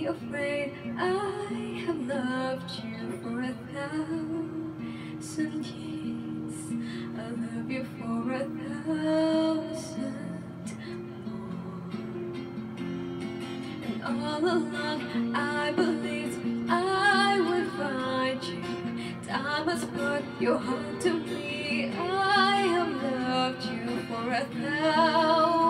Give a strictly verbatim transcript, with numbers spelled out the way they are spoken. be afraid, I have loved you for a thousand years. I love you for a thousand more. And all along I believed I would find you. Time has put your heart to me. I have loved you for a thousand